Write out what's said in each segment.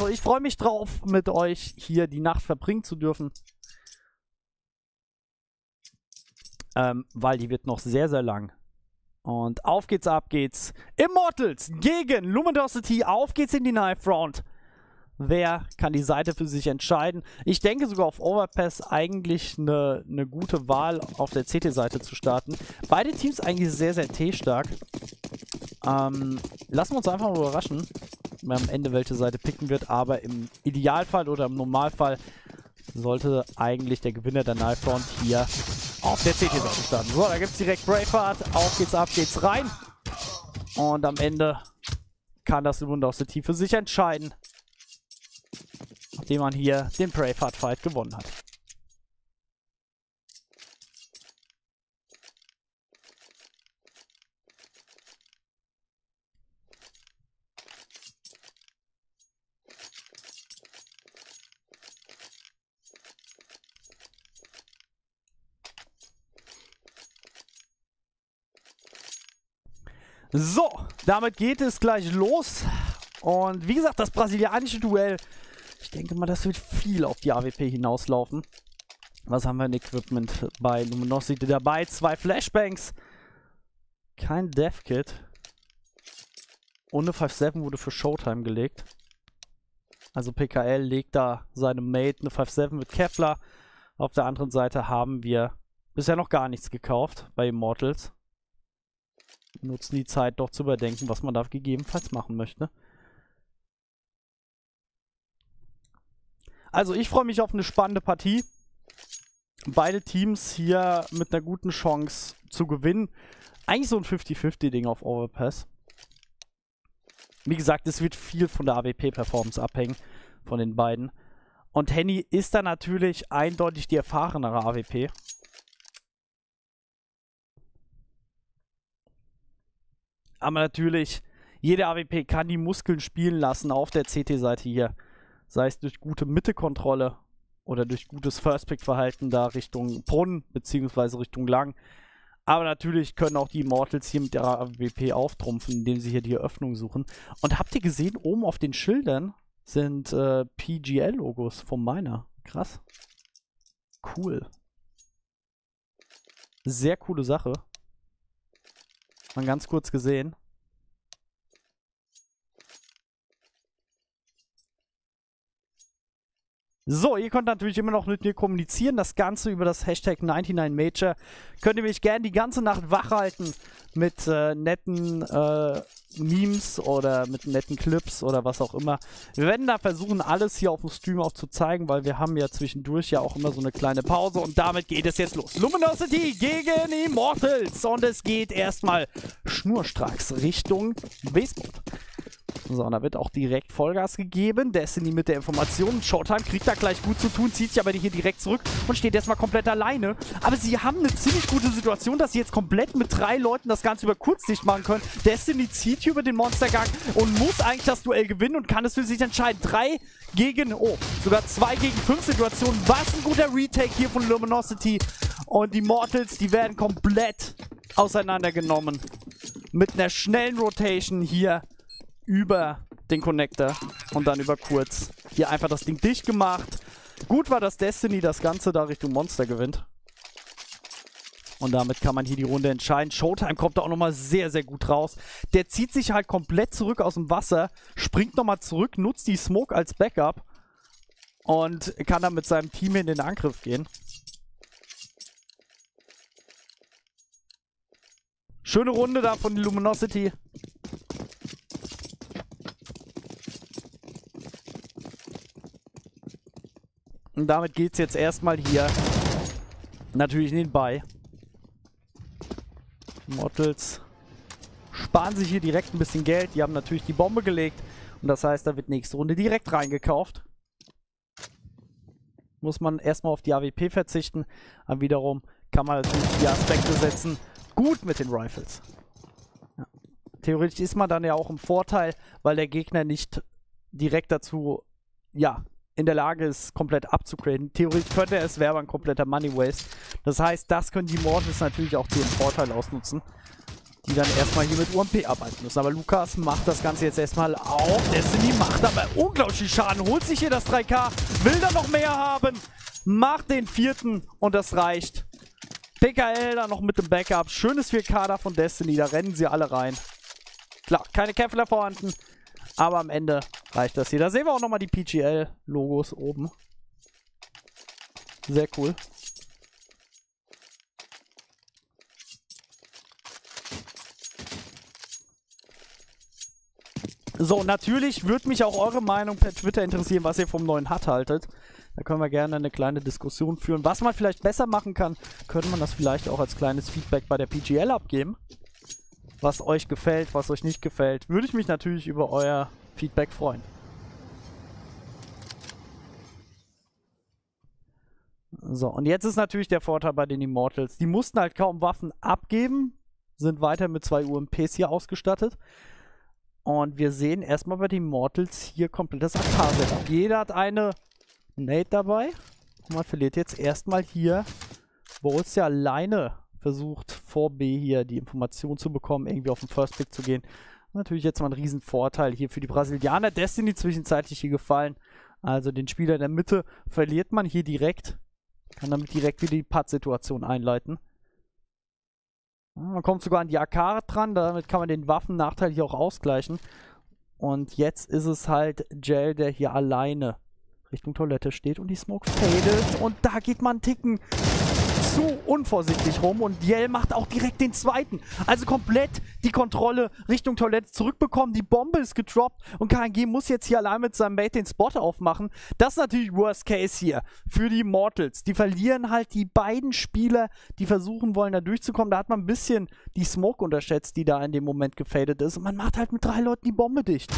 Also ich freue mich drauf, mit euch hier die Nacht verbringen zu dürfen. Weil die wird noch sehr, sehr lang. Und auf geht's, ab geht's. Immortals gegen Luminosity. Auf geht's in die Knife Round. Wer kann die Seite für sich entscheiden? Ich denke sogar auf Overpass eigentlich eine gute Wahl, auf der CT-Seite zu starten. Beide Teams eigentlich sehr, sehr T-stark. Lassen wir uns einfach mal überraschen, wer am Ende welche Seite picken wird. Aber im Idealfall oder im Normalfall sollte eigentlich der Gewinner der Knife Round hier auf der CT-Seite starten. So, da gibt es direkt Braveheart. Auf geht's, ab geht's rein. Und am Ende kann das Luminosity für sich entscheiden, nachdem man hier den Braveheart-Fight gewonnen hat. So, damit geht es gleich los. Und wie gesagt, das brasilianische Duell, ich denke mal, das wird viel auf die AWP hinauslaufen. Was haben wir in Equipment bei Luminosity dabei? 2 Flashbangs, kein Dev-Kit. Und eine 5.7 wurde für Showtime gelegt. Also PKL legt da seinem Mate eine 5.7 mit Kevlar. Auf der anderen Seite haben wir bisher noch gar nichts gekauft bei Immortals. Nutzen die Zeit doch zu überdenken, was man da gegebenenfalls machen möchte. Also ich freue mich auf eine spannende Partie. Beide Teams hier mit einer guten Chance zu gewinnen. Eigentlich so ein 50-50-Ding auf Overpass. Wie gesagt, es wird viel von der AWP-Performance abhängen von den beiden. Und Henni ist da natürlich eindeutig die erfahrenere AWP. Aber natürlich, jede AWP kann die Muskeln spielen lassen auf der CT-Seite hier. Sei es durch gute Mitte-Kontrolle oder durch gutes First-Pick-Verhalten da Richtung Brunnen bzw. Richtung Lang. Aber natürlich können auch die Immortals hier mit ihrer AWP auftrumpfen, indem sie hier die Öffnung suchen. Und habt ihr gesehen, oben auf den Schildern sind PGL-Logos vom Miner. Krass. Cool. Sehr coole Sache. Man ganz kurz gesehen. So, ihr könnt natürlich immer noch mit mir kommunizieren. Das Ganze über das Hashtag 99Major. Könnt ihr mich gerne die ganze Nacht wach halten mit netten Memes oder mit netten Clips oder was auch immer. Wir werden da versuchen, alles hier auf dem Stream auch zu zeigen, weil wir haben ja zwischendurch ja auch immer so eine kleine Pause. Und damit geht es jetzt los. Luminosity gegen Immortals. Und es geht erstmal schnurstracks Richtung Baseboard. So, und da wird auch direkt Vollgas gegeben. Destiny mit der Information. Showtime kriegt da gleich gut zu tun, zieht sich aber hier direkt zurück und steht erstmal komplett alleine. Aber sie haben eine ziemlich gute Situation, dass sie jetzt komplett mit 3 Leuten das Ganze über kurz dicht machen können. Destiny zieht hier über den Monstergang und muss eigentlich das Duell gewinnen und kann es für sich entscheiden. 3 gegen 5 Situationen. Was ein guter Retake hier von Luminosity. Und die Immortals, die werden komplett auseinandergenommen. Mit einer schnellen Rotation hier über den Connector und dann über kurz hier einfach das Ding dicht gemacht. Gut war, dass Destiny das Ganze da Richtung Monster gewinnt. Und damit kann man hier die Runde entscheiden. Showtime kommt da auch nochmal sehr, sehr gut raus. Der zieht sich halt komplett zurück aus dem Wasser, springt nochmal zurück, nutzt die Smoke als Backup und kann dann mit seinem Team in den Angriff gehen. Schöne Runde da von Luminosity. Und damit geht es jetzt erstmal hier natürlich nebenbei. Immortals sparen sich hier direkt ein bisschen Geld. Die haben natürlich die Bombe gelegt. Und das heißt, da wird nächste Runde direkt reingekauft. Muss man erstmal auf die AWP verzichten. Aber wiederum kann man natürlich die Aspekte setzen. Gut mit den Rifles. Ja. Theoretisch ist man dann ja auch im Vorteil, weil der Gegner nicht direkt dazu, ja, in der Lage ist, komplett abzugraden. Theoretisch könnte er es, wäre aber ein kompletter Money Waste. Das heißt, das können die Immortals natürlich auch zu ihrem Vorteil ausnutzen. die dann erstmal hier mit UMP arbeiten müssen. Aber Lukas macht das Ganze jetzt erstmal auf. Destiny macht aber unglaublich viel Schaden, holt sich hier das 3K, will dann noch mehr haben, macht den vierten und das reicht. PKL dann noch mit dem Backup. Schönes 4K da von Destiny, da rennen sie alle rein. Klar, keine Kämpfer vorhanden, aber am Ende reicht das hier. Da sehen wir auch nochmal die PGL-Logos oben. Sehr cool. So, natürlich würde mich auch eure Meinung per Twitter interessieren, was ihr vom neuen HUD haltet. Da können wir gerne eine kleine Diskussion führen. Was man vielleicht besser machen kann, könnte man das vielleicht auch als kleines Feedback bei der PGL abgeben. Was euch gefällt, was euch nicht gefällt, würde ich mich natürlich über euer Feedback freuen. So, und jetzt ist natürlich der Vorteil bei den Immortals. Die mussten halt kaum Waffen abgeben, sind weiter mit 2 UMPs hier ausgestattet. Und wir sehen erstmal bei den Immortals hier komplett das AK-Setup. Jeder hat eine Nade dabei. Und man verliert jetzt erstmal hier, wo es ja alleine versucht, vor B hier die Information zu bekommen, irgendwie auf den First Pick zu gehen. Natürlich jetzt mal ein riesen Vorteil hier für die Brasilianer. Destiny zwischenzeitlich hier gefallen. Also den Spieler in der Mitte verliert man hier direkt. Kann damit direkt wieder die Putt-Situation einleiten. Man kommt sogar an die AK dran, damit kann man den Waffennachteil hier auch ausgleichen. Und jetzt ist es halt Jell, der hier alleine Richtung Toilette steht und die Smoke fadet. Und da geht man einen Ticken zu unvorsichtig rum und Jell macht auch direkt den zweiten. Also komplett die Kontrolle Richtung Toilette zurückbekommen. Die Bombe ist gedroppt und KNG muss jetzt hier allein mit seinem Mate den Spot aufmachen. Das ist natürlich Worst Case hier für die Immortals. Die verlieren halt die beiden Spieler, die versuchen wollen da durchzukommen. Da hat man ein bisschen die Smoke unterschätzt, die da in dem Moment gefadet ist. Und man macht halt mit 3 Leuten die Bombe dicht.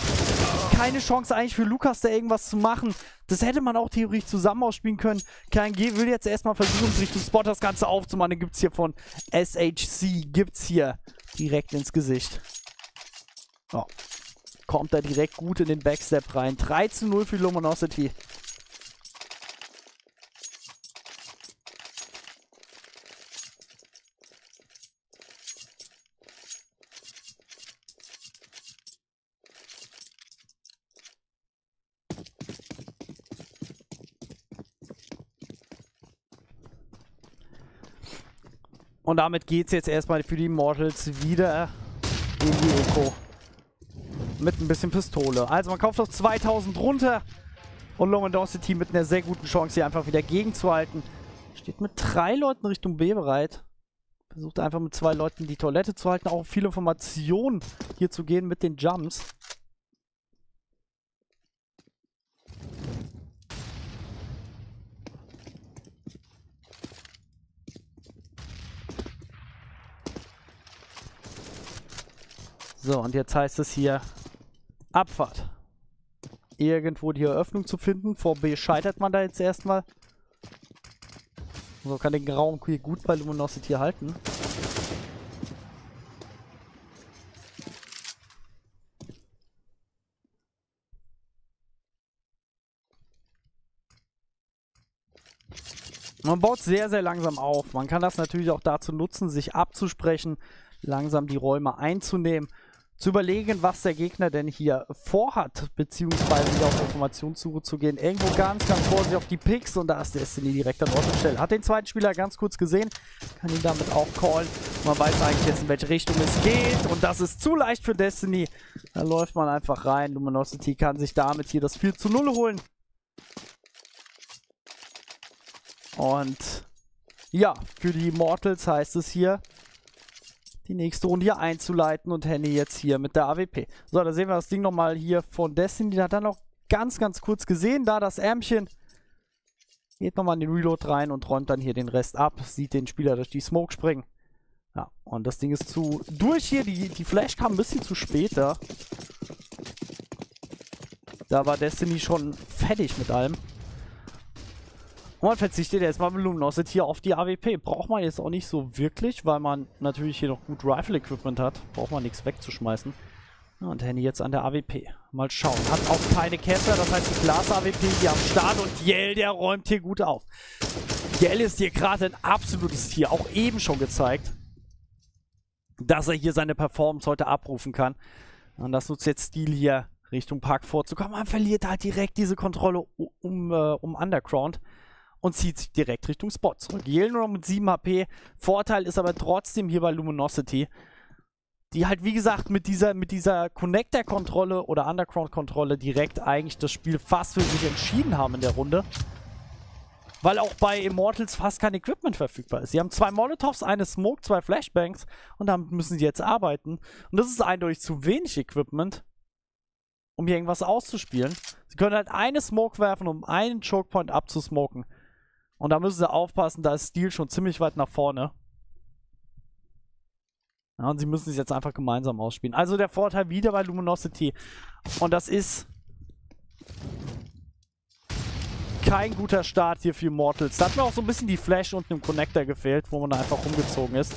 Keine Chance eigentlich für Lukas da irgendwas zu machen. Das hätte man auch theoretisch zusammen ausspielen können. KNG will jetzt erstmal versuchen, Richtung Spot das Ganze aufzumachen. Dann gibt es hier von SHC, direkt ins Gesicht. Oh. Kommt da direkt gut in den Backstep rein. 3:0 für Luminosity. Und damit geht es jetzt erstmal für die Immortals wieder in die Eco. Mit ein bisschen Pistole. Also man kauft auf 2000 runter. Und Luminosity mit einer sehr guten Chance hier einfach wieder gegenzuhalten. Steht mit 3 Leuten Richtung B bereit. Versucht einfach mit 2 Leuten die Toilette zu halten. Auch viel Information hier zu gehen mit den Jumps. So, und jetzt heißt es hier Abfahrt. Irgendwo die Eröffnung zu finden. Vor B scheitert man da jetzt erstmal. So kann den Raum hier gut bei Luminosity halten. Man baut sehr, sehr langsam auf. Man kann das natürlich auch dazu nutzen, sich abzusprechen, langsam die Räume einzunehmen. Zu überlegen, was der Gegner denn hier vorhat, beziehungsweise wieder auf Informationssuche zu gehen. Irgendwo ganz, ganz vorsichtig auf die Picks und da ist Destiny direkt an Ort und Stelle. Hat den zweiten Spieler ganz kurz gesehen, kann ihn damit auch callen. Man weiß eigentlich jetzt, in welche Richtung es geht und das ist zu leicht für Destiny. Da läuft man einfach rein. Luminosity kann sich damit hier das 4:0 holen. Und ja, für die Immortals heißt es hier, die nächste Runde hier einzuleiten und Henni jetzt hier mit der AWP. So, da sehen wir das Ding nochmal hier von Destiny. Da hat er noch ganz, ganz kurz gesehen. Da das Ärmchen. Geht nochmal in den Reload rein und räumt dann hier den Rest ab. Sieht den Spieler durch die Smoke springen. Ja, und das Ding ist zu durch hier. Die Flash kam ein bisschen zu spät da. Da war Destiny schon fertig mit allem. Und man verzichtet jetzt mal mit Luminosity hier auf die AWP. Braucht man jetzt auch nicht so wirklich, weil man natürlich hier noch gut Rifle-Equipment hat. Braucht man nichts wegzuschmeißen. Und Henni jetzt an der AWP. Mal schauen. Hat auch keine Kessler, das heißt die Glas-AWP hier am Start. Und Yell, der räumt hier gut auf. Yell ist hier gerade ein absolutes Tier. Auch eben schon gezeigt. dass er hier seine Performance heute abrufen kann. Und das nutzt jetzt Steel hier Richtung Park vorzukommen. Man verliert halt direkt diese Kontrolle um Underground und zieht sich direkt Richtung Spot zurück. Yell nur mit 7 HP. Vorteil ist aber trotzdem hier bei Luminosity, die halt wie gesagt mit dieser Connector-Kontrolle oder Underground-Kontrolle direkt eigentlich das Spiel fast für sich entschieden haben in der Runde. Weil auch bei Immortals fast kein Equipment verfügbar ist. Sie haben 2 Molotovs, eine Smoke, 2 Flashbangs und damit müssen sie jetzt arbeiten. Und das ist eindeutig zu wenig Equipment, um hier irgendwas auszuspielen. Sie können halt eine Smoke werfen, um einen Chokepoint abzusmoken. Und da müssen sie aufpassen, da ist Steel schon ziemlich weit nach vorne. Ja, und sie müssen es jetzt einfach gemeinsam ausspielen. Also der Vorteil wieder bei Luminosity. Und das ist kein guter Start hier für Immortals. Da hat mir auch so ein bisschen die Flash unten im Connector gefehlt, wo man da einfach rumgezogen ist.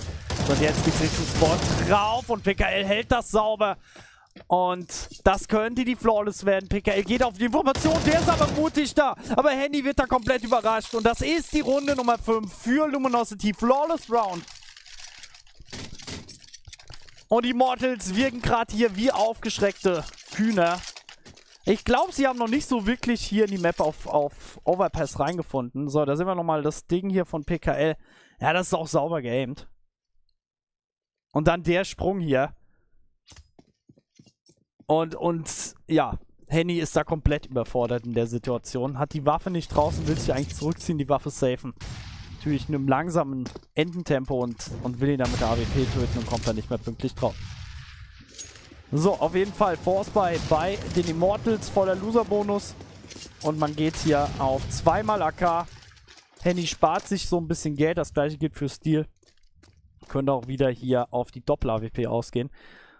Und jetzt geht's Richtung Spot drauf und PKL hält das sauber. Und das könnte die Flawless werden. PKL geht auf die Information, der ist aber mutig da. Aber Henni wird da komplett überrascht. Und das ist die Runde Nummer 5 für Luminosity. Flawless Round. Und die Immortals wirken gerade hier wie aufgeschreckte Hühner. Ich glaube, sie haben noch nicht so wirklich hier in die Map auf Overpass reingefunden. So, da sehen wir nochmal das Ding hier von PKL. Ja, das ist auch sauber geaimt. Und dann der Sprung hier. Und ja, Henni ist da komplett überfordert in der Situation. Hat die Waffe nicht draußen, will sich eigentlich zurückziehen, die Waffe safen. Natürlich in einem langsamen Endentempo und will ihn dann mit der AWP töten und kommt da nicht mehr pünktlich drauf. So, auf jeden Fall Force Buy bei den Immortals, voller Loser-Bonus. Und man geht hier auf 2x AK. Henni spart sich so ein bisschen Geld, das gleiche gilt für Steel. Könnte auch wieder hier auf die Doppel-AWP ausgehen.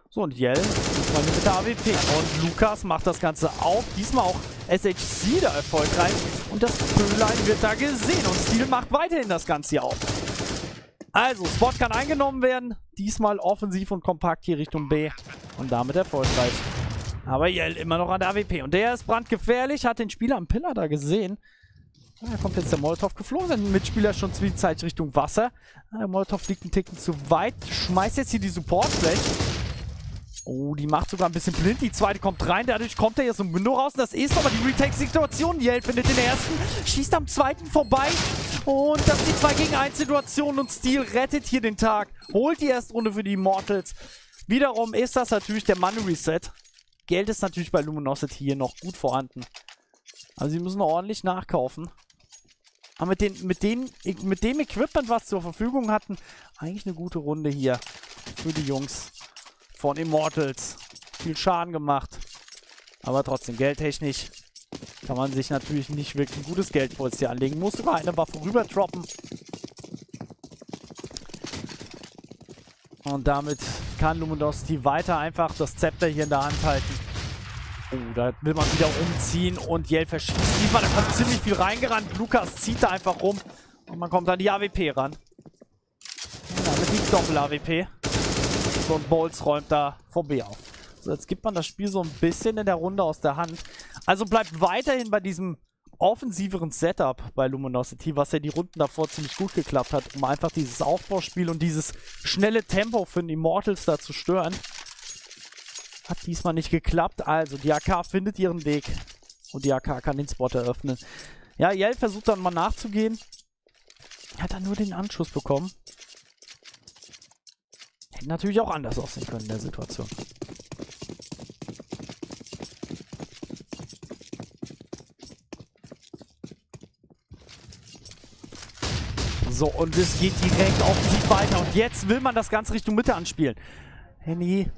So, und Yell ist mal hier mit der AWP. Und Lukas macht das Ganze auf. Diesmal auch SHC da erfolgreich. Und das Pölein wird da gesehen. Und Steel macht weiterhin das Ganze hier auf. Also, Spot kann eingenommen werden. Diesmal offensiv und kompakt hier Richtung B. Und damit erfolgreich. Aber Yell immer noch an der AWP. Und der ist brandgefährlich. Hat den Spieler am Pillar da gesehen. Da kommt jetzt der Molotov geflogen. Sein Mitspieler schon zwischenzeitlich Richtung Wasser. Der Molotov fliegt einen Ticken zu weit. Schmeißt jetzt hier die Support-Flash. Oh, die macht sogar ein bisschen blind. Die zweite kommt rein. Dadurch kommt er jetzt um Window raus. Und das ist aber die Retake-Situation. Yell findet den ersten. Schießt am zweiten vorbei. Und das ist die 2-gegen-1-Situation. Und Steel rettet hier den Tag. Holt die Erstrunde für die Immortals. Wiederum ist das natürlich der Money Reset. Geld ist natürlich bei Luminosity hier noch gut vorhanden. Also sie müssen noch ordentlich nachkaufen. Aber mit dem Equipment, was sie zur Verfügung hatten, eigentlich eine gute Runde hier für die Jungs von Immortals. Viel Schaden gemacht. Aber trotzdem, geldtechnisch kann man sich natürlich nicht wirklich ein gutes Geldpolster hier anlegen. Muss sogar eine Waffe rüber droppen. Und damit kann Luminosity weiter einfach das Zepter hier in der Hand halten. Oh, da will man wieder umziehen und Yell verschießt. Diesmal, da kommt ziemlich viel reingerannt. Lukas zieht da einfach rum und man kommt an die AWP ran. Und damit die Doppel-AWP. So, und boltz räumt da vorbei auf. So, jetzt gibt man das Spiel so ein bisschen in der Runde aus der Hand. Also bleibt weiterhin bei diesem offensiveren Setup bei Luminosity, was ja die Runden davor ziemlich gut geklappt hat, um einfach dieses Aufbauspiel und dieses schnelle Tempo für den Immortals da zu stören. Hat diesmal nicht geklappt, also die AK findet ihren Weg und die AK kann den Spot eröffnen. Ja, Yell versucht dann mal nachzugehen, hat dann nur den Anschuss bekommen. Hätte natürlich auch anders aussehen können in der Situation. So, und es geht direkt offensiv weiter. Und jetzt will man das Ganze Richtung Mitte anspielen. Henni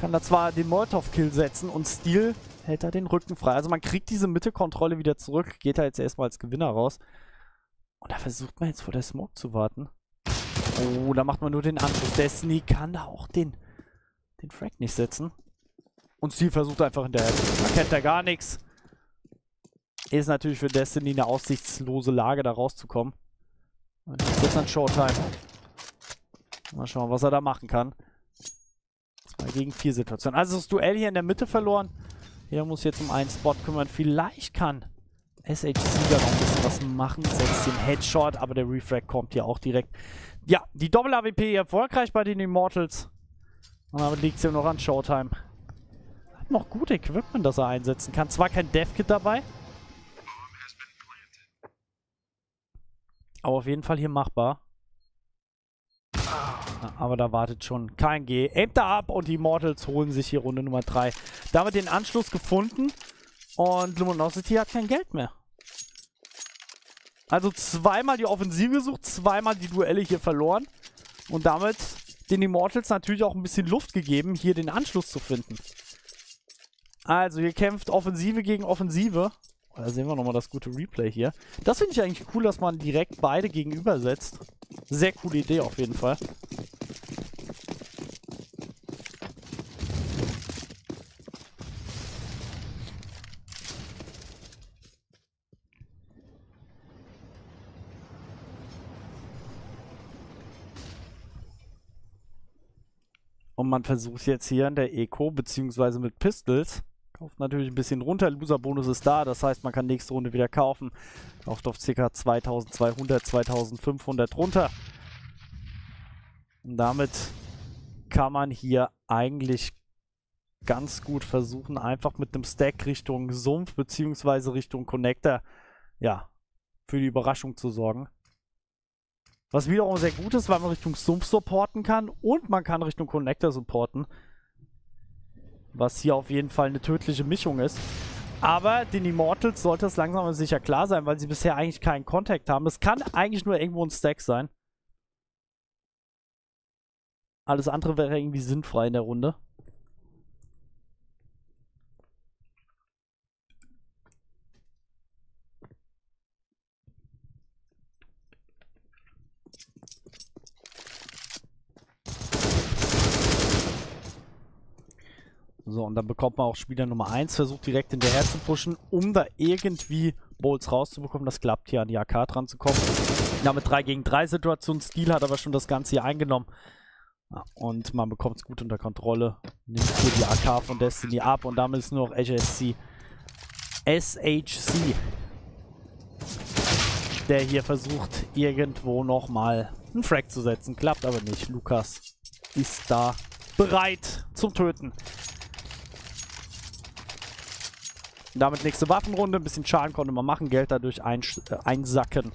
kann da zwar den Molotov-Kill setzen und Steel hält da den Rücken frei. Also man kriegt diese Mitte-Kontrolle wieder zurück. Geht da jetzt erstmal als Gewinner raus. Und da versucht man jetzt vor der Smoke zu warten. Oh, da macht man nur den Anschluss. Destiny kann da auch den Frag nicht setzen. Und Steel versucht einfach hinterher. Man kennt da gar nichts. Ist natürlich für Destiny eine aussichtslose Lage, da rauszukommen. Und jetzt ist dann Showtime. Mal schauen, was er da machen kann. 2-gegen-4 Situation. Also das Duell hier in der Mitte verloren. Er muss jetzt um einen Spot kümmern. Vielleicht kann SHC da noch ein bisschen was machen. 16 Headshot, aber der Refrag kommt hier auch direkt. Ja, die Doppel-AWP erfolgreich bei den Immortals. Und damit liegt es ja noch an Showtime. Hat noch gut Equipment, das er einsetzen kann. Zwar kein Dev-Kit dabei. Aber auf jeden Fall hier machbar. Aber da wartet schon KNG. Aimt da ab und die Immortals holen sich hier Runde Nummer 3. Damit den Anschluss gefunden. Und Luminosity hat kein Geld mehr. Also zweimal die Offensive gesucht, zweimal die Duelle hier verloren. Und damit den Immortals natürlich auch ein bisschen Luft gegeben, hier den Anschluss zu finden. Also hier kämpft Offensive gegen Offensive. Oh, da sehen wir nochmal das gute Replay hier. Das finde ich eigentlich cool, dass man direkt beide gegenübersetzt. Sehr coole Idee auf jeden Fall. Und man versucht jetzt hier in der Eco, beziehungsweise mit Pistols. Kauft natürlich ein bisschen runter, Loser-Bonus ist da, das heißt, man kann nächste Runde wieder kaufen. Kauft auf ca. 2200, 2500 runter. Und damit kann man hier eigentlich ganz gut versuchen, einfach mit einem Stack Richtung Sumpf, beziehungsweise Richtung Connector, ja, für die Überraschung zu sorgen. Was wiederum sehr gut ist, weil man Richtung Sumpf supporten kann und man kann Richtung Connector supporten. Was hier auf jeden Fall eine tödliche Mischung ist. Aber den Immortals sollte es langsam und sicher klar sein, weil sie bisher eigentlich keinen Kontakt haben. Es kann eigentlich nur irgendwo ein Stack sein. Alles andere wäre irgendwie sinnfrei in der Runde. So, und dann bekommt man auch Spieler Nummer 1, versucht direkt hinterher zu pushen, um da irgendwie Boltz rauszubekommen. Das klappt hier an die AK dran zu kommen. Ja, mit 3 gegen 3 Situation. Steel hat aber schon das Ganze hier eingenommen. Ja, und man bekommt es gut unter Kontrolle. Nimmt hier die AK von Destiny ab und damit ist nur noch SHC. Der hier versucht, irgendwo nochmal einen Frag zu setzen. Klappt aber nicht. Lukas ist da bereit zum Töten. Damit nächste Waffenrunde, ein bisschen Schaden konnte man machen, Geld dadurch einsacken.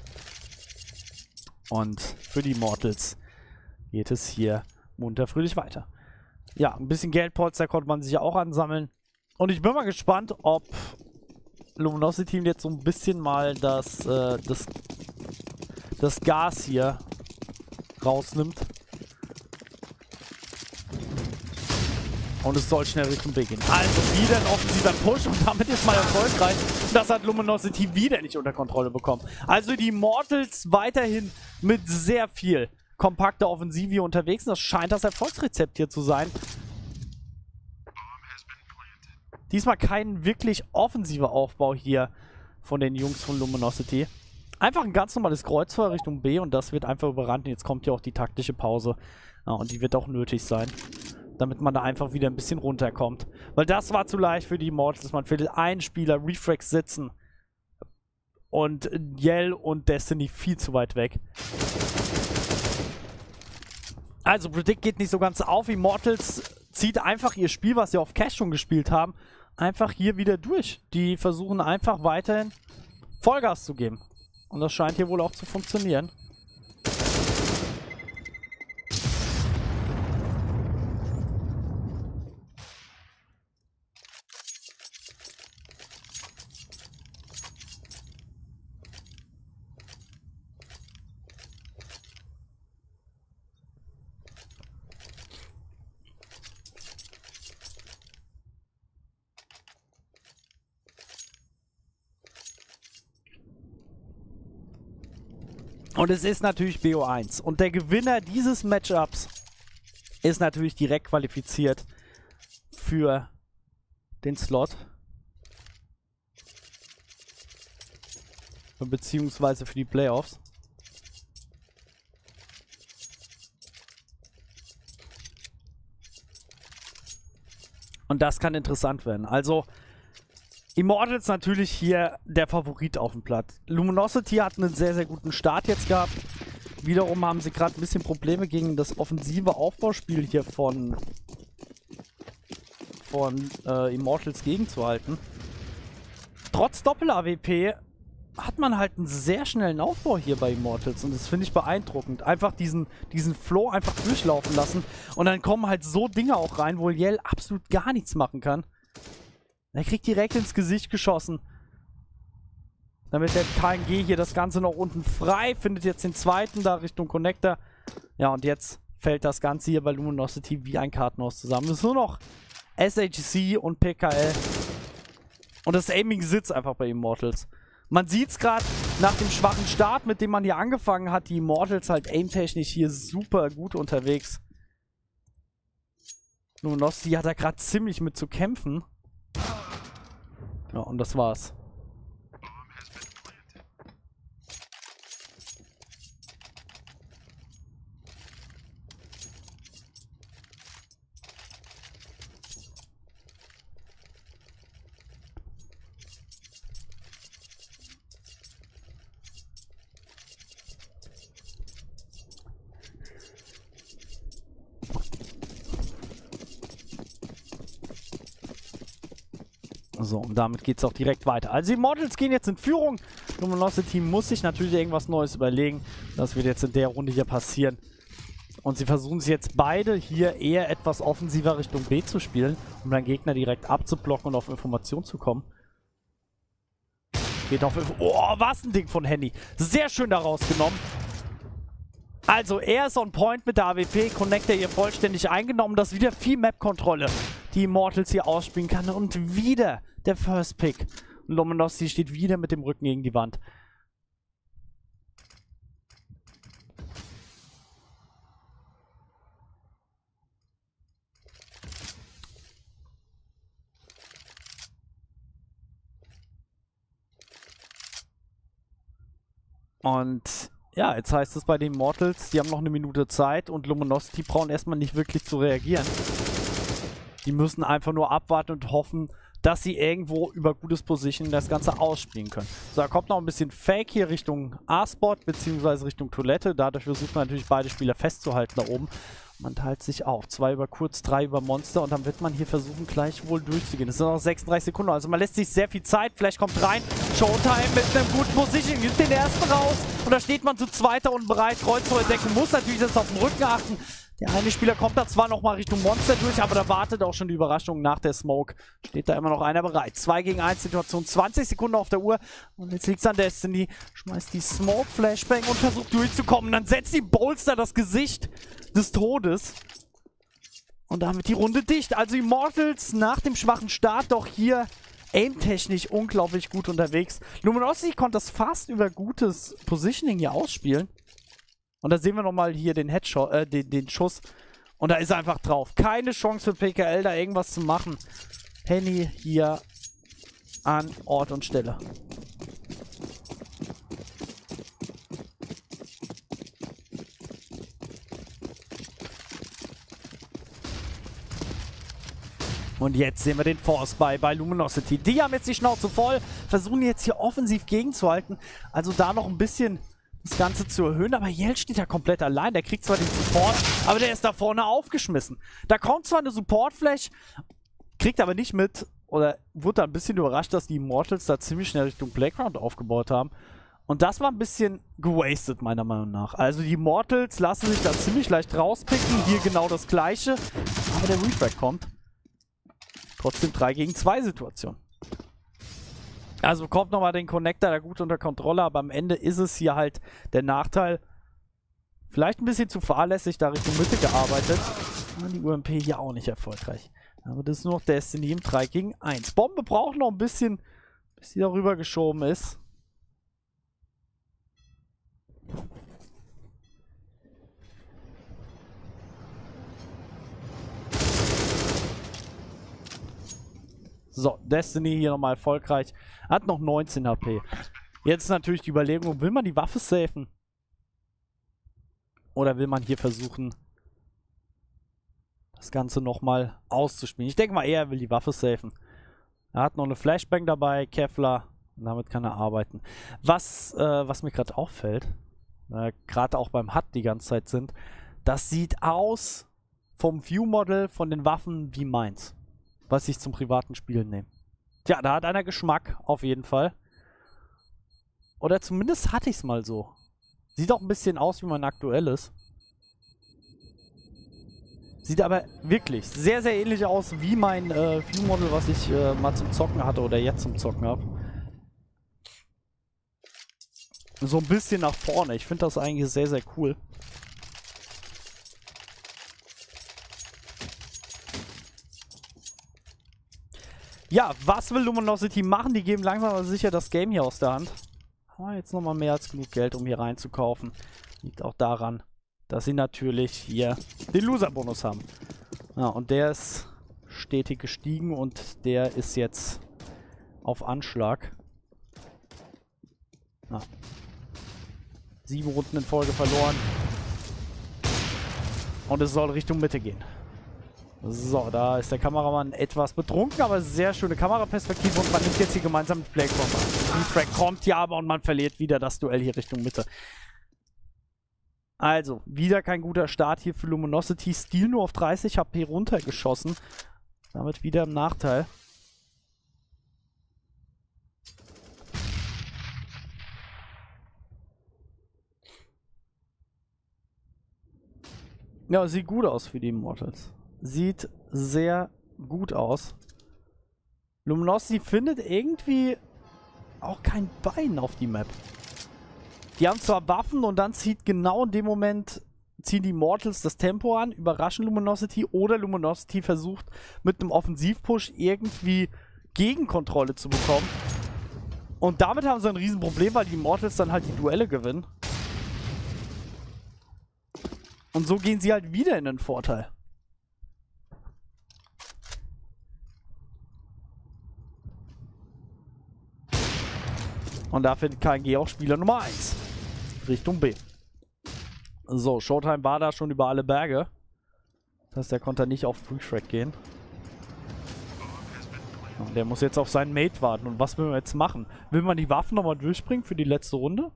Und für die Immortals geht es hier munter fröhlich weiter. Ja, ein bisschen Geldpolster konnte man sich auch ansammeln. Und ich bin mal gespannt, ob Luminosity jetzt so ein bisschen mal das Gas hier rausnimmt. Und es soll schnell Richtung B gehen. Also wieder ein offensiver Push und damit ist mal erfolgreich. Das hat Luminosity wieder nicht unter Kontrolle bekommen. Also die Immortals weiterhin mit sehr viel kompakter Offensive unterwegs. Das scheint das Erfolgsrezept hier zu sein. Diesmal kein wirklich offensiver Aufbau hier von den Jungs von Luminosity. Einfach ein ganz normales Kreuzfeuer Richtung B und das wird einfach überrannt. Und jetzt kommt hier auch die taktische Pause. Ja, und die wird auch nötig sein. Damit man da einfach wieder ein bisschen runterkommt. Weil das war zu leicht für die Immortals. Man fehlt einen Spieler, Reflex sitzen. Und Yell und Destiny viel zu weit weg. Also Predict geht nicht so ganz auf. Immortals zieht einfach ihr Spiel, was sie auf Cash schon gespielt haben, einfach hier wieder durch. Die versuchen einfach weiterhin Vollgas zu geben. Und das scheint hier wohl auch zu funktionieren. Und es ist natürlich BO1. Und der Gewinner dieses Matchups ist natürlich direkt qualifiziert für den Slot. Beziehungsweise für die Playoffs. Und das kann interessant werden. Also Immortals natürlich hier der Favorit auf dem Platz. Luminosity hat einen sehr, sehr guten Start jetzt gehabt. Wiederum haben sie gerade ein bisschen Probleme gegen das offensive Aufbauspiel hier von Immortals gegenzuhalten. Trotz Doppel-AWP hat man halt einen sehr schnellen Aufbau hier bei Immortals und das finde ich beeindruckend. Einfach diesen Flow einfach durchlaufen lassen und dann kommen halt so Dinge auch rein, wo Yell absolut gar nichts machen kann. Er kriegt direkt ins Gesicht geschossen. Damit der KNG hier das Ganze noch unten frei, findet jetzt den zweiten da Richtung Connector. Ja, und jetzt fällt das Ganze hier bei Luminosity wie ein Kartenhaus zusammen. Es ist nur noch SHC und PKL. Und das Aiming sitzt einfach bei Immortals. Man sieht es gerade nach dem schwachen Start, mit dem man hier angefangen hat. Die Immortals halt aimtechnisch hier super gut unterwegs. Luminosity hat da gerade ziemlich mit zu kämpfen. Ja, und das war's. So, und damit geht es auch direkt weiter. Also die Immortals gehen jetzt in Führung. Luminosity muss sich natürlich irgendwas Neues überlegen. Das wird jetzt in der Runde hier passieren. Und sie versuchen es jetzt beide hier eher etwas offensiver Richtung B zu spielen, um dann Gegner direkt abzublocken und auf Information zu kommen. Geht auf Info. Oh, was ein Ding von Henni. Sehr schön da rausgenommen. Also er ist on point mit der AWP, Connector hier vollständig eingenommen. Das ist wieder viel Map-Kontrolle, die Immortals hier ausspielen kann. Und wieder der First Pick. Und Luminosity steht wieder mit dem Rücken gegen die Wand. Und ja, jetzt heißt es bei den Immortals, die haben noch eine Minute Zeit und Luminosity brauchen erstmal nicht wirklich zu reagieren. Die müssen einfach nur abwarten und hoffen, dass sie irgendwo über gutes Position das Ganze ausspielen können. So, da kommt noch ein bisschen Fake hier Richtung A-Spot bzw. Richtung Toilette. Dadurch versucht man natürlich beide Spieler festzuhalten da oben. Man teilt sich auf. 2 über kurz, 3 über Monster und dann wird man hier versuchen, gleichwohl durchzugehen. Das sind noch 36 Sekunden, also man lässt sich sehr viel Zeit. Vielleicht kommt rein. Showtime mit einem guten Position, gibt den ersten raus und da steht man zu zweiter und bereit. Kreuz zu entdecken, muss natürlich jetzt auf den Rücken achten. Der eine Spieler kommt da zwar nochmal Richtung Monster durch, aber da wartet auch schon die Überraschung nach der Smoke. Steht da immer noch einer bereit. 2 gegen 1 Situation, 20 Sekunden auf der Uhr. Und jetzt liegt's an Destiny. Schmeißt die Smoke Flashbang und versucht durchzukommen. Dann setzt die Boltz da das Gesicht des Todes. Und damit die Runde dicht. Also Immortals nach dem schwachen Start doch hier aimtechnisch unglaublich gut unterwegs. Luminosity konnte das fast über gutes Positioning hier ausspielen. Und da sehen wir nochmal hier den Headshot, den Schuss. Und da ist er einfach drauf. Keine Chance für PKL, da irgendwas zu machen. Henni hier an Ort und Stelle. Und jetzt sehen wir den Force bei Luminosity. Die haben jetzt die Schnauze voll, versuchen jetzt hier offensiv gegenzuhalten. Also da noch ein bisschen das Ganze zu erhöhen, aber Yell steht da komplett allein. Der kriegt zwar den Support, aber der ist da vorne aufgeschmissen. Da kommt zwar eine Support-Flash, kriegt aber nicht mit, oder wurde da ein bisschen überrascht, dass die Immortals da ziemlich schnell Richtung Playground aufgebaut haben. Und das war ein bisschen gewastet, meiner Meinung nach. Also die Immortals lassen sich da ziemlich leicht rauspicken. Hier genau das Gleiche, aber der Refrag kommt. Trotzdem 3 gegen 2 Situation. Also bekommt nochmal den Connector da gut unter Kontrolle, aber am Ende ist es hier halt der Nachteil. Vielleicht ein bisschen zu fahrlässig da Richtung Mitte gearbeitet. Die UMP hier auch nicht erfolgreich. Aber das ist nur noch Destiny im 3 gegen 1. Bombe braucht noch ein bisschen, bis sie darüber geschoben ist. So, Destiny hier nochmal erfolgreich. Hat noch 19 HP. Jetzt natürlich die Überlegung, will man die Waffe safen? Oder will man hier versuchen, das Ganze nochmal auszuspielen? Ich denke mal, er will die Waffe safen. Er hat noch eine Flashbang dabei, Kevlar. Und damit kann er arbeiten. Was mir gerade auffällt, gerade auch beim HUD die ganze Zeit sind, das sieht aus vom View-Model von den Waffen wie meins, was ich zum privaten Spielen nehme. Tja, da hat einer Geschmack, auf jeden Fall. Oder zumindest hatte ich es mal so. Sieht auch ein bisschen aus wie mein aktuelles. Sieht aber wirklich sehr, sehr ähnlich aus wie mein View-Model, was ich mal zum Zocken hatte oder jetzt zum Zocken habe. So ein bisschen nach vorne. Ich finde das eigentlich sehr, sehr cool. Ja, was will Luminosity machen? Die geben langsam aber sicher das Game hier aus der Hand. Aber jetzt nochmal mehr als genug Geld, um hier reinzukaufen. Liegt auch daran, dass sie natürlich hier den Loser-Bonus haben. Ja, und der ist stetig gestiegen und der ist jetzt auf Anschlag. Ja. 7 Runden in Folge verloren. Und es soll Richtung Mitte gehen. So, da ist der Kameramann etwas betrunken, aber sehr schöne Kameraperspektive. Und man nimmt jetzt hier gemeinsam mit Playcom an. Die Frag kommt ja aber und man verliert wieder das Duell hier Richtung Mitte. Also, wieder kein guter Start hier für Luminosity. Steel nur auf 30 HP runtergeschossen. Damit wieder im Nachteil. Ja, sieht gut aus für die Immortals. Sieht sehr gut aus. Luminosity findet irgendwie auch kein Bein auf die Map. Die haben zwar Waffen und dann zieht genau in dem Moment, ziehen die Immortals das Tempo an, überraschen Luminosity oder Luminosity versucht mit einem Offensivpush irgendwie Gegenkontrolle zu bekommen. Und damit haben sie ein Riesenproblem, weil die Immortals dann halt die Duelle gewinnen. Und so gehen sie halt wieder in den Vorteil. Und da findet KNG auch Spieler Nummer 1. Richtung B. So, Showtime war da schon über alle Berge. Das heißt, der konnte nicht auf Free-Track gehen. Und der muss jetzt auf seinen Mate warten. Und was will man jetzt machen? Will man die Waffen nochmal durchspringen für die letzte Runde?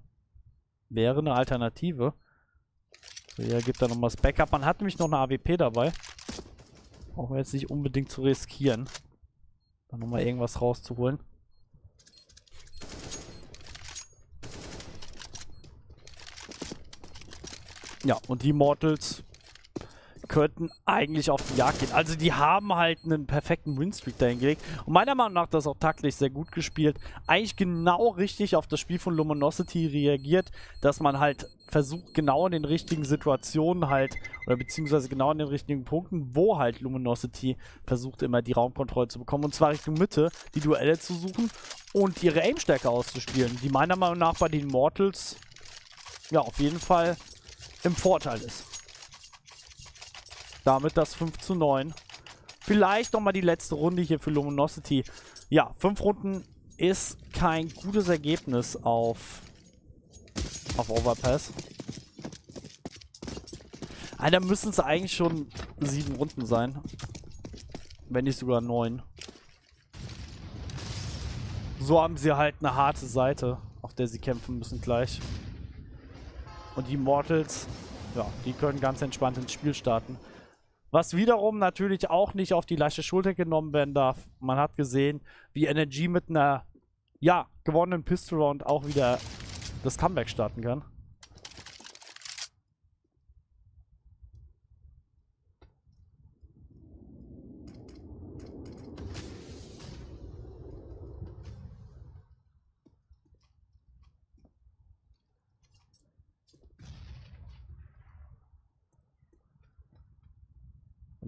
Wäre eine Alternative. So, hier gibt er nochmal das Backup. Man hat nämlich noch eine AWP dabei. Brauchen wir jetzt nicht unbedingt zu riskieren. Dann nochmal irgendwas rauszuholen. Ja, und die Immortals könnten eigentlich auf die Jagd gehen. Also die haben halt einen perfekten Winstreak dahingelegt. Und meiner Meinung nach das auch taktisch sehr gut gespielt. Eigentlich genau richtig auf das Spiel von Luminosity reagiert, dass man halt versucht, genau in den richtigen Situationen halt, oder beziehungsweise genau in den richtigen Punkten, wo halt Luminosity versucht, immer die Raumkontrolle zu bekommen. Und zwar Richtung Mitte, die Duelle zu suchen und ihre Aimstärke auszuspielen. Die meiner Meinung nach bei den Immortals, ja, auf jeden Fall im Vorteil ist. Damit das 5:9. Vielleicht nochmal die letzte Runde hier für Luminosity. Ja, 5 Runden ist kein gutes Ergebnis auf Overpass. Da müssen es eigentlich schon 7 Runden sein. Wenn nicht sogar 9. So haben sie halt eine harte Seite, auf der sie kämpfen müssen gleich. Und die Immortals, ja, die können ganz entspannt ins Spiel starten. Was wiederum natürlich auch nicht auf die leichte Schulter genommen werden darf. Man hat gesehen, wie NRG mit einer, ja, gewonnenen Pistol Round auch wieder das Comeback starten kann.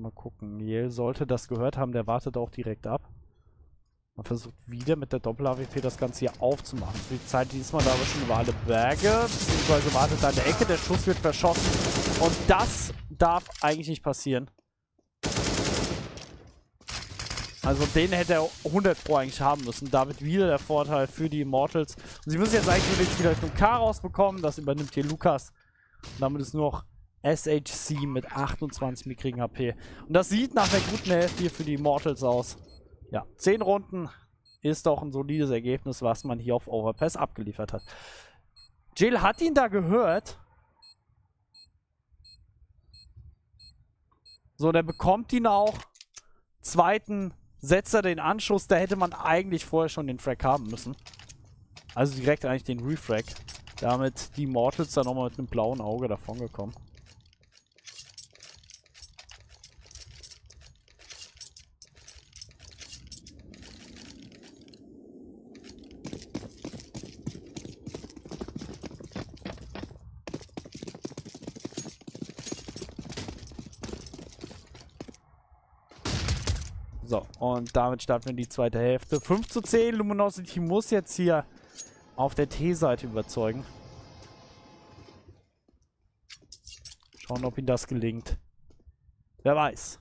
Mal gucken. Jell sollte das gehört haben, der wartet auch direkt ab. Man versucht wieder mit der Doppel-AWP das Ganze hier aufzumachen. Die Zeit diesmal da aber schon über alle Berge, beziehungsweise wartet an der Ecke, der Schuss wird verschossen. Und das darf eigentlich nicht passieren. Also den hätte er 100 Pro eigentlich haben müssen. Damit wieder der Vorteil für die Immortals. Und sie müssen jetzt eigentlich wieder Richtung K rausbekommen. Das übernimmt hier Lukas. Und damit ist nur noch SHC mit 28 mickrigen HP. Und das sieht nach einer guten Hälfte hier für die Immortals aus. Ja, 10 Runden ist doch ein solides Ergebnis, was man hier auf Overpass abgeliefert hat. Jell hat ihn da gehört. So, der bekommt ihn auch. Zweiten setzt er den Anschuss. Da hätte man eigentlich vorher schon den Frag haben müssen. Also direkt eigentlich den Refrag. Damit die Immortals dann nochmal mit einem blauen Auge davongekommen. So, und damit starten wir in die zweite Hälfte. 5:10, Luminosity muss jetzt hier auf der T-Seite überzeugen. Schauen, ob ihnen das gelingt. Wer weiß.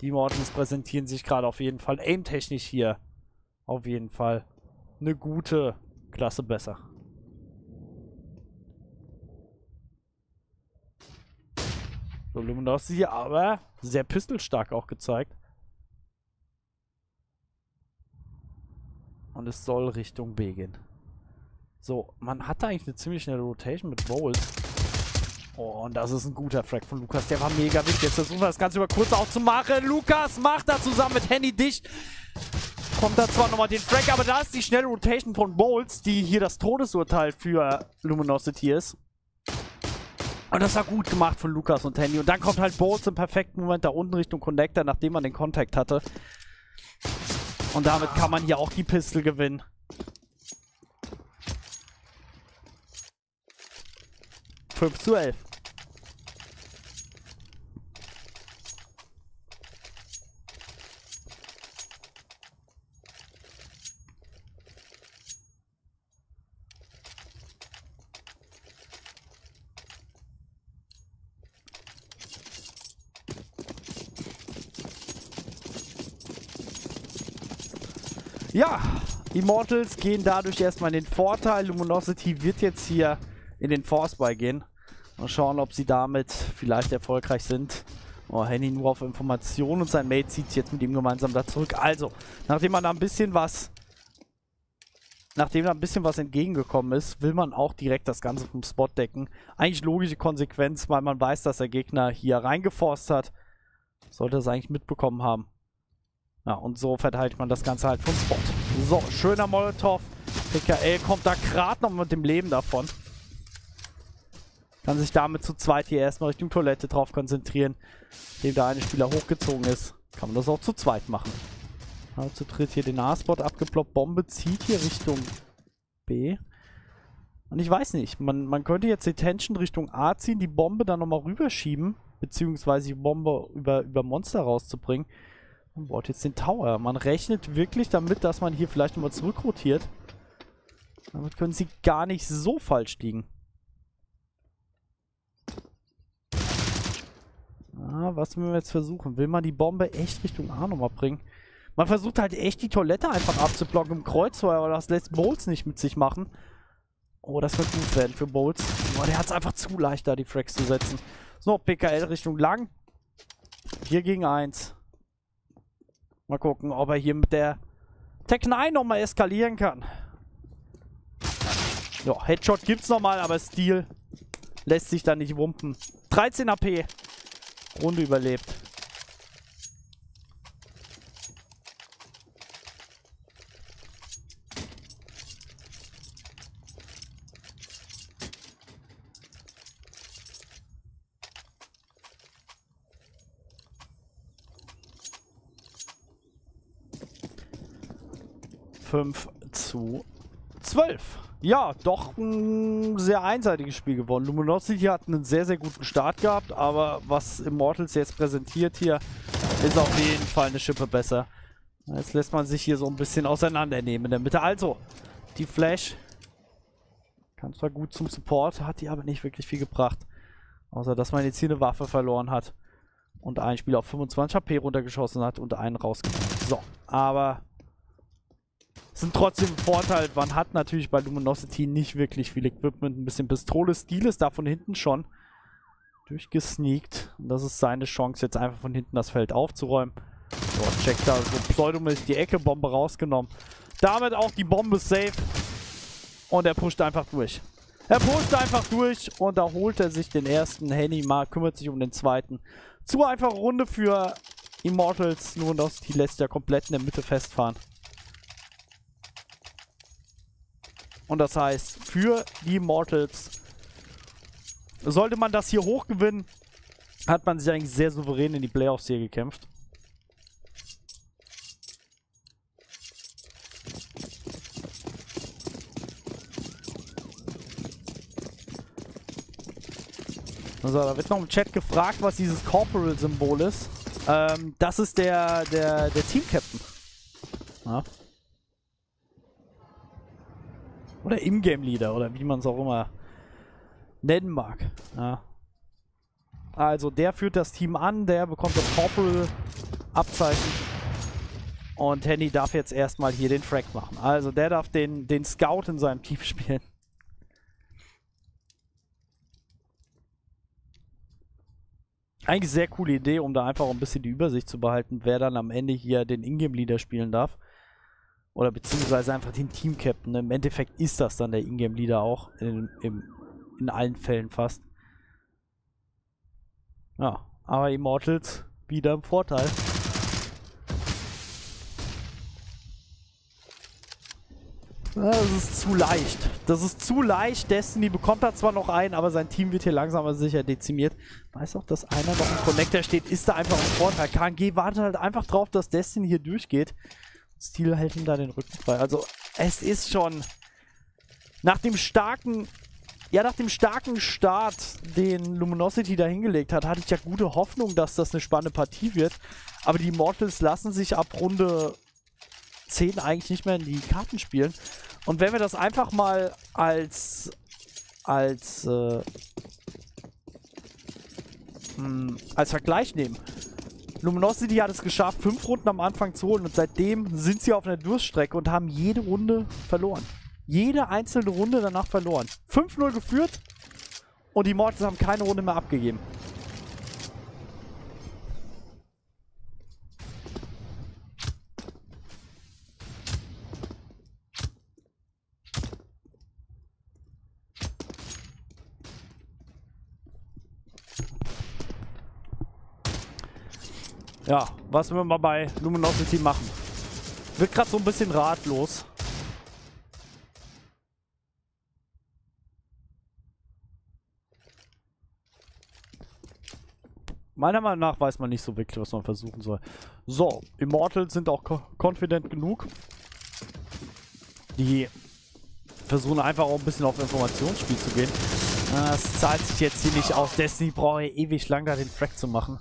Die Immortals präsentieren sich gerade auf jeden Fall aimtechnisch hier. Auf jeden Fall eine gute Klasse besser. So, Luminosity aber sehr pistolstark auch gezeigt. Und es soll Richtung B gehen. So, man hat da eigentlich eine ziemlich schnelle Rotation mit Boltz. Oh, und das ist ein guter Frag von Lukas. Der war mega wichtig. Jetzt versuchen wir das Ganze über kurz auch zu machen. Lukas macht da zusammen mit Henni dicht. Kommt da zwar nochmal den Frag, aber da ist die schnelle Rotation von Boltz, die hier das Todesurteil für Luminosity ist. Und das war gut gemacht von Lukas und Henni. Und dann kommt halt Boltz im perfekten Moment da unten Richtung Connector, nachdem man den Kontakt hatte. Und damit kann man hier auch die Pistole gewinnen. Fünf zu 11. Ja, Immortals gehen dadurch erstmal in den Vorteil. Luminosity wird jetzt hier in den Force-Buy gehen. Mal schauen, ob sie damit vielleicht erfolgreich sind. Oh, Henni nur auf Informationen und sein Mate zieht sich jetzt mit ihm gemeinsam da zurück. Also, nachdem da ein bisschen was entgegengekommen ist, will man auch direkt das Ganze vom Spot decken. Eigentlich logische Konsequenz, weil man weiß, dass der Gegner hier reingeforst hat. Sollte es eigentlich mitbekommen haben. Ja, und so verteidigt man das Ganze halt vom Spot. So, schöner Molotow. PKL kommt da gerade noch mit dem Leben davon. Kann sich damit zu zweit hier erstmal Richtung Toilette drauf konzentrieren. Indem da ein Spieler hochgezogen ist, kann man das auch zu zweit machen. Ja, zu dritt hier den A-Spot abgeploppt. Bombe zieht hier Richtung B. Und ich weiß nicht, man könnte jetzt die Tension Richtung A ziehen, die Bombe dann nochmal rüberschieben. Beziehungsweise die Bombe über Monster rauszubringen. Man baut jetzt den Tower. Man rechnet wirklich damit, dass man hier vielleicht nochmal zurückrotiert. Damit können sie gar nicht so falsch liegen. Ah, was müssen wir jetzt versuchen? Will man die Bombe echt Richtung A nochmal bringen? Man versucht halt echt die Toilette einfach abzublocken im Kreuzfeuer, aber das lässt Boltz nicht mit sich machen. Oh, das wird gut werden für Boltz. Oh, der hat es einfach zu leicht, da die Frags zu setzen. So, PKL Richtung Lang. 4 gegen 1. Mal gucken, ob er hier mit der Tech 9 nochmal eskalieren kann. Ja, Headshot gibt's nochmal, aber Steel lässt sich da nicht wumpen. 13 AP. Runde überlebt. (5 zu 12). Ja, doch ein sehr einseitiges Spiel gewonnen. Luminosity hat einen sehr, sehr guten Start gehabt, aber was Immortals jetzt präsentiert hier, ist auf jeden Fall eine Schippe besser. Jetzt lässt man sich hier so ein bisschen auseinandernehmen in der Mitte. Also, die Flash kann zwar gut zum Support, hat die aber nicht wirklich viel gebracht. Außer, dass man jetzt hier eine Waffe verloren hat und ein Spieler auf 25 HP runtergeschossen hat und einen rausgenommen. So, aber sind trotzdem ein Vorteil. Man hat natürlich bei Luminosity nicht wirklich viel Equipment. Ein bisschen Pistole. Steel ist da von hinten schon durchgesneakt. Und das ist seine Chance, jetzt einfach von hinten das Feld aufzuräumen. Oh, check da. So pseudomäßig die Ecke, Bombe rausgenommen. Damit auch die Bombe safe. Und er pusht einfach durch. Er pusht einfach durch und da holt er sich den ersten. Henni mal kümmert sich um den zweiten. Zu einfache Runde für Immortals. Nur das, die lässt ja komplett in der Mitte festfahren. Und das heißt, für die Immortals sollte man das hier hoch gewinnen, hat man sich eigentlich sehr souverän in die Playoffs hier gekämpft. Also, da wird noch im Chat gefragt, was dieses Corporal-Symbol ist. Das ist der Team-Captain. Ja. Oder Ingame-Leader, oder wie man es auch immer nennen mag. Ja. Also, der führt das Team an, der bekommt das Corporal-Abzeichen. Und Henni darf jetzt erstmal hier den Frag machen. Also, der darf den Scout in seinem Team spielen. Eigentlich sehr coole Idee, um da einfach ein bisschen die Übersicht zu behalten, wer dann am Ende hier den Ingame-Leader spielen darf. Oder beziehungsweise einfach den Team-Captain. Im Endeffekt ist das dann der Ingame-Leader auch in allen Fällen fast. Ja, aber Immortals wieder im Vorteil. Das ist zu leicht. Das ist zu leicht. Destiny bekommt da zwar noch einen, aber sein Team wird hier langsam aber sicher dezimiert. Weiß auch, dass einer noch im Connector steht, ist da einfach ein Vorteil. KNG wartet halt einfach drauf, dass Destiny hier durchgeht. Steel hält ihm da den Rücken frei. Also, es ist schon nach dem starken Start, den Luminosity da hingelegt hat, hatte ich ja gute Hoffnung, dass das eine spannende Partie wird. Aber die Immortals lassen sich ab Runde 10 eigentlich nicht mehr in die Karten spielen. Und wenn wir das einfach mal als Vergleich nehmen. Luminosity hat es geschafft, 5 Runden am Anfang zu holen und seitdem sind sie auf einer Durststrecke und haben jede Runde verloren. Jede einzelne Runde danach verloren. 5-0 geführt und die Immortals haben keine Runde mehr abgegeben. Ja, was wir mal bei Luminosity machen. Wird gerade so ein bisschen ratlos. Meiner Meinung nach weiß man nicht so wirklich, was man versuchen soll. So, Immortals sind auch confident genug. Die versuchen einfach auch ein bisschen auf Informationsspiel zu gehen. Das zahlt sich jetzt hier nicht aus. Destiny braucht ja ewig lang da den Frag zu machen.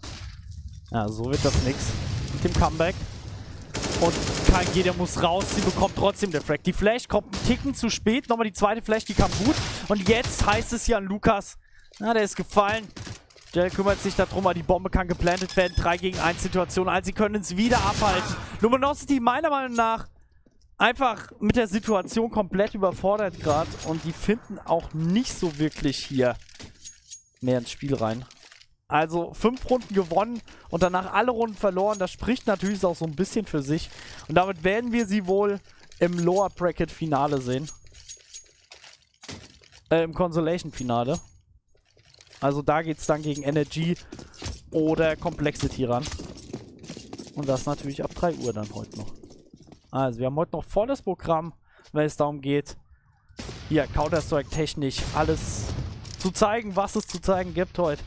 Ja, so wird das nix. Mit dem Comeback. Und KNG, der muss raus. Sie bekommt trotzdem den Frag. Die Flash kommt einen Ticken zu spät. Nochmal die zweite Flash, die kam gut. Und jetzt heißt es hier an Lukas. Na, der ist gefallen. Jell kümmert sich darum, aber die Bombe kann geplantet werden. 3 gegen 1 Situation. Also sie können es wieder abhalten. Luminosity meiner Meinung nach einfach mit der Situation komplett überfordert gerade. Und die finden auch nicht so wirklich hier mehr ins Spiel rein. Also 5 Runden gewonnen und danach alle Runden verloren. Das spricht natürlich auch so ein bisschen für sich. Und damit werden wir sie wohl im Lower Bracket Finale sehen. Im Consolation Finale. Also da geht es dann gegen NRG oder Complexity ran. Und das natürlich ab 3 Uhr dann heute noch. Also wir haben heute noch volles Programm, wenn es darum geht, hier Counter-Strike technisch alles zu zeigen, was es zu zeigen gibt heute.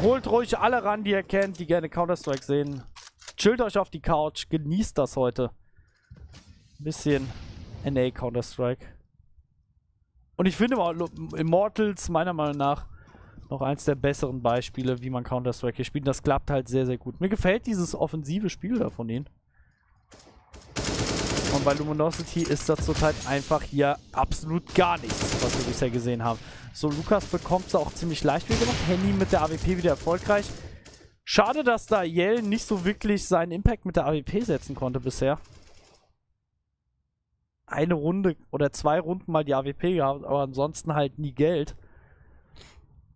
Holt ruhig alle ran, die ihr kennt, die gerne Counter-Strike sehen. Chillt euch auf die Couch, genießt das heute. Ein bisschen NA Counter-Strike. Und ich finde Immortals meiner Meinung nach noch eins der besseren Beispiele, wie man Counter-Strike hier spielt. Das klappt halt sehr, sehr gut. Mir gefällt dieses offensive Spiel da von ihnen. Und bei Luminosity ist das zurzeit einfach hier absolut gar nichts, was wir bisher gesehen haben. So, Lukas bekommt es auch ziemlich leicht wieder gemacht. Henni mit der AWP wieder erfolgreich. Schade, dass da Yell nicht so wirklich seinen Impact mit der AWP setzen konnte bisher. Eine Runde oder 2 Runden mal die AWP gehabt, aber ansonsten halt nie Geld.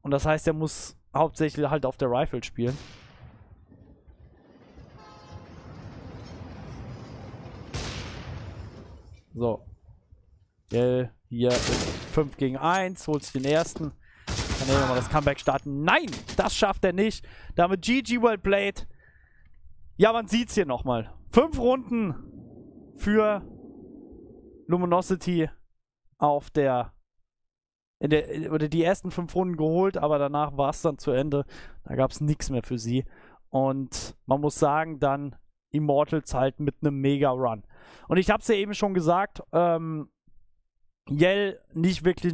Und das heißt, er muss hauptsächlich halt auf der Rifle spielen. So. Yell hier 5 gegen 1. Holt sich den ersten. Kann er nochmal das Comeback starten. Nein, das schafft er nicht. Damit GG, well played. Ja, man sieht's hier nochmal. 5 Runden für Luminosity auf der... oder die ersten 5 Runden geholt, aber danach war es dann zu Ende. Da gab es nichts mehr für sie. Und man muss sagen, dann Immortals halt mit einem Mega-Run. Und ich habe es ja eben schon gesagt, Yell nicht wirklich